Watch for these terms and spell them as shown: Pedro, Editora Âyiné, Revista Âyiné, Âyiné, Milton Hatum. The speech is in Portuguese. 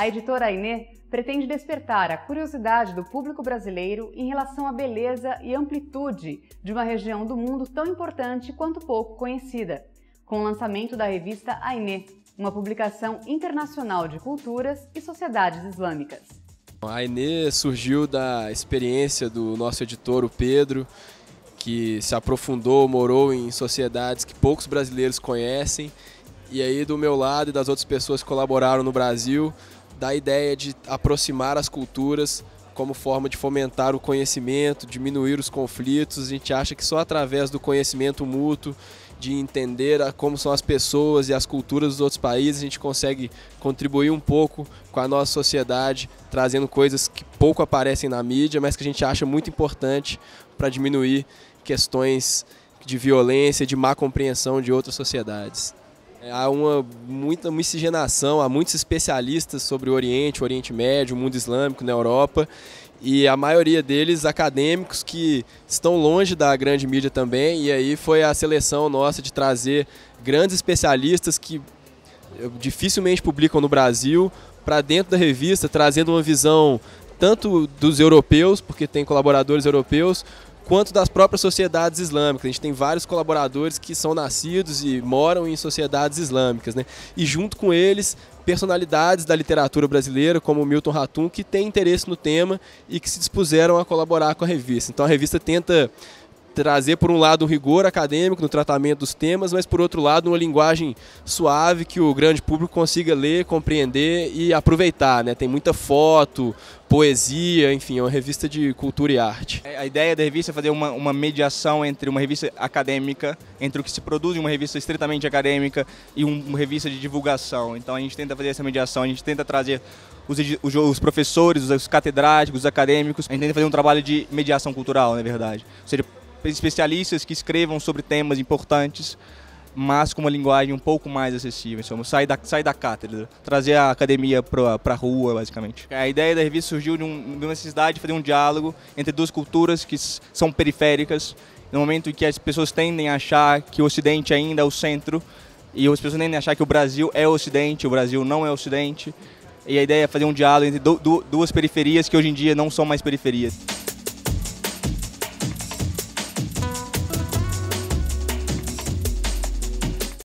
A editora Âyiné pretende despertar a curiosidade do público brasileiro em relação à beleza e amplitude de uma região do mundo tão importante quanto pouco conhecida, com o lançamento da revista Âyiné, uma publicação internacional de culturas e sociedades islâmicas. A Âyiné surgiu da experiência do nosso editor, o Pedro, que se aprofundou, morou em sociedades que poucos brasileiros conhecem, e aí do meu lado e das outras pessoas que colaboraram no Brasil, da ideia de aproximar as culturas como forma de fomentar o conhecimento, diminuir os conflitos. A gente acha que só através do conhecimento mútuo, de entender como são as pessoas e as culturas dos outros países, a gente consegue contribuir um pouco com a nossa sociedade, trazendo coisas que pouco aparecem na mídia, mas que a gente acha muito importante para diminuir questões de violência, de má compreensão de outras sociedades. Há muita miscigenação, há muitos especialistas sobre o Oriente Médio, o mundo islâmico na Europa, e a maioria deles acadêmicos que estão longe da grande mídia também, e aí foi a seleção nossa de trazer grandes especialistas que dificilmente publicam no Brasil para dentro da revista, trazendo uma visão tanto dos europeus, porque tem colaboradores europeus, quanto das próprias sociedades islâmicas. A gente tem vários colaboradores que são nascidos e moram em sociedades islâmicas, né? E junto com eles, personalidades da literatura brasileira, como o Milton Hatum, que tem interesse no tema e que se dispuseram a colaborar com a revista. Então a revista tenta trazer, por um lado, um rigor acadêmico no tratamento dos temas, mas, por outro lado, uma linguagem suave que o grande público consiga ler, compreender e aproveitar, né? Tem muita foto, poesia, enfim, é uma revista de cultura e arte. A ideia da revista é fazer uma mediação entre uma revista acadêmica, entre o que se produz em uma revista estritamente acadêmica e uma revista de divulgação. Então a gente tenta fazer essa mediação, a gente tenta trazer os professores, os catedráticos, os acadêmicos, a gente tenta fazer um trabalho de mediação cultural, na verdade. Ou seja, especialistas que escrevam sobre temas importantes, mas com uma linguagem um pouco mais acessível. Então, sai da cátedra, trazer a academia para a rua, basicamente. A ideia da revista surgiu de uma necessidade de fazer um diálogo entre duas culturas que são periféricas, no momento em que as pessoas tendem a achar que o Ocidente ainda é o centro, e as pessoas tendem a achar que o Brasil é o Ocidente, o Brasil não é o Ocidente. E a ideia é fazer um diálogo entre duas periferias que hoje em dia não são mais periferias.